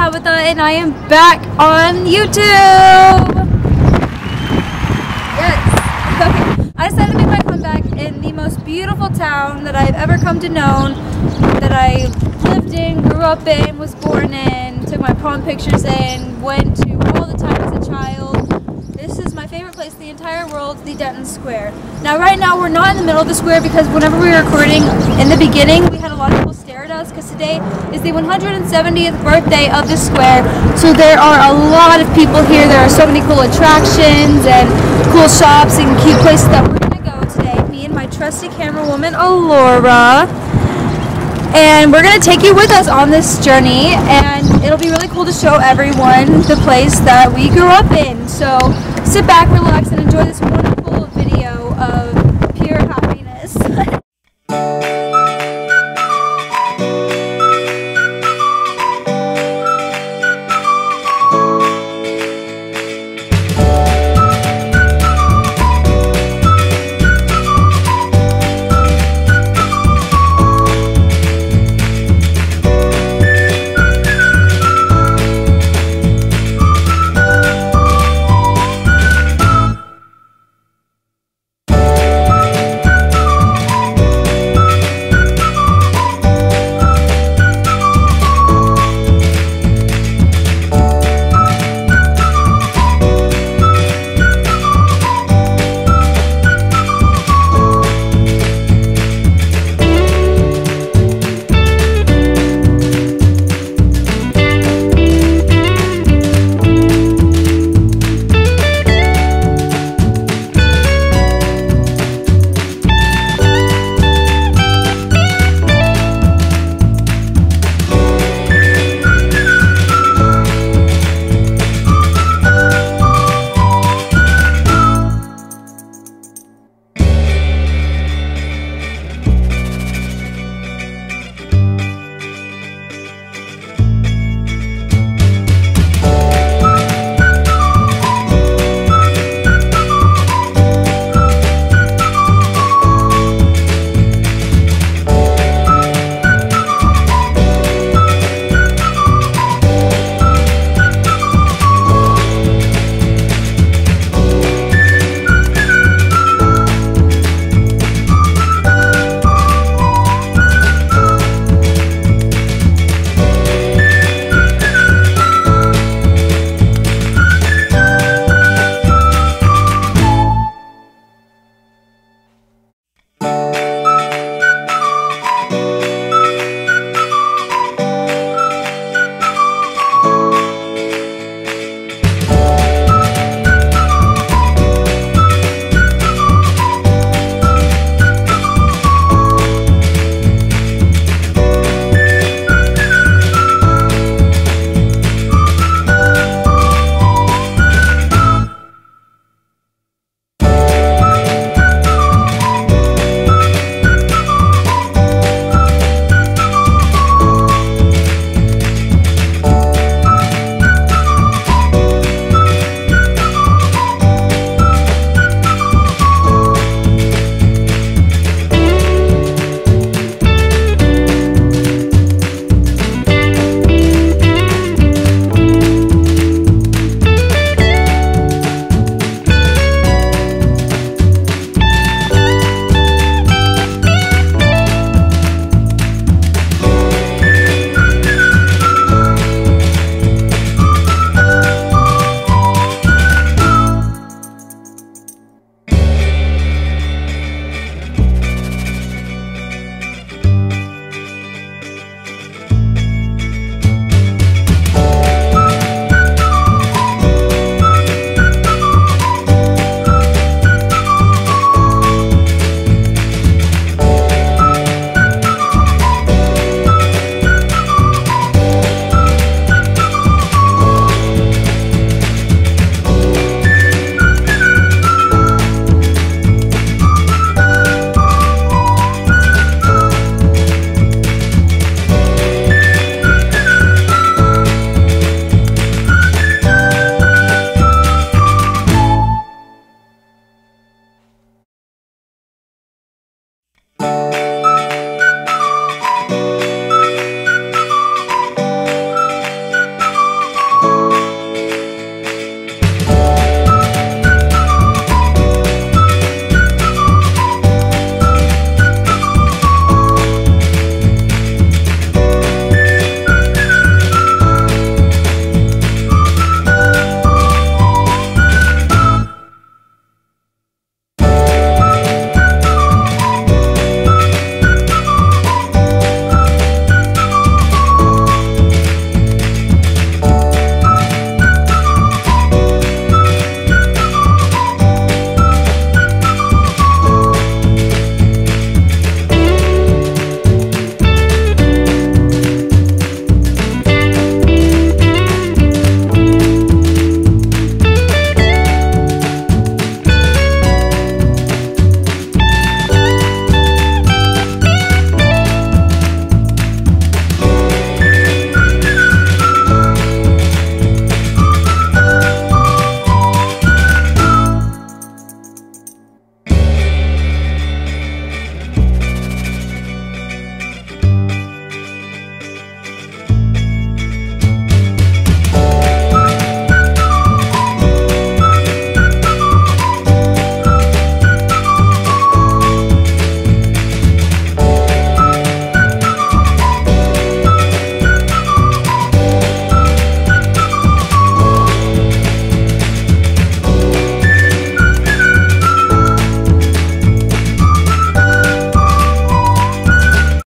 Habitha and I am back on YouTube! Yes! I decided to make my comeback in the most beautiful town that I've ever come to know, that I lived in, grew up in, was born in, took my prom pictures in, went to all the time as a child. This is my favorite place in the entire world, the Denton Square. Now right now we're not in the middle of the square because whenever we were recording in the beginning we had a lot of people stare at us because today is the 170th birthday of the square. So there are a lot of people here. There are so many cool attractions and cool shops and cute places that we're going to go today. Me and my trusty camera woman Allura. And we're going to take you with us on this journey, and it'll be really cool to show everyone the place that we grew up in. So sit back, relax, and enjoy this wonderful